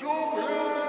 Job.